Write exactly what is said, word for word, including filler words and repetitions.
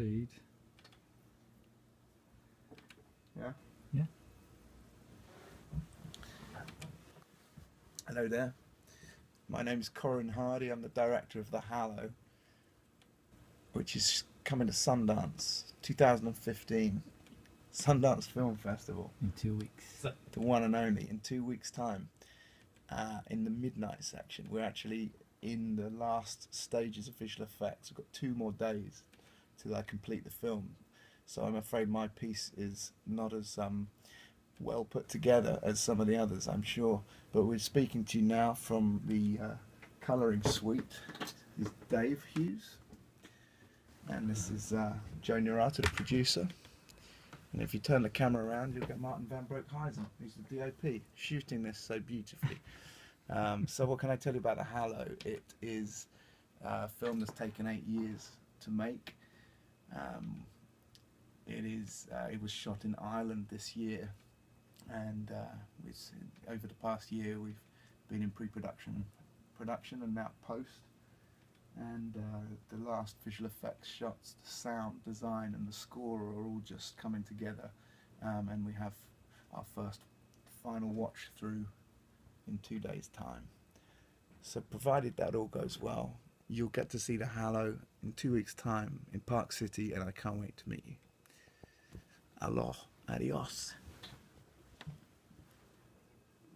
speed. Yeah. Yeah. Hello there. My name's Corin Hardy. I'm the director of The Hallow, which is coming to Sundance, two thousand fifteen. Sundance Film Festival. In two weeks. The one and only, in two weeks' time. Uh, in the Midnight section. We're actually in the last stages of visual effects. We've got two more days till I complete the film. So I'm afraid my piece is not as um, well put together as some of the others, I'm sure. But we're speaking to you now from the uh, colouring suite. This is Dave Hughes. And this is uh, Joe Niarato, the producer. And if you turn the camera around, you'll get Martin Van Broekhuysen, who's the D O P, shooting this so beautifully. Um, so what can I tell you about The Hallow? It is a film that's taken eight years to make. Um, it is. Uh, it was shot in Ireland this year, and uh, it's, over the past year we've been in pre-production, production, and now post. And uh, the last visual effects shots, the sound design and the score are all just coming together, um, and we have our first final watch through in two days time. So provided that all goes well, you'll get to see The Hallow in two weeks time in Park City, and I can't wait to meet you. Aloha, adios.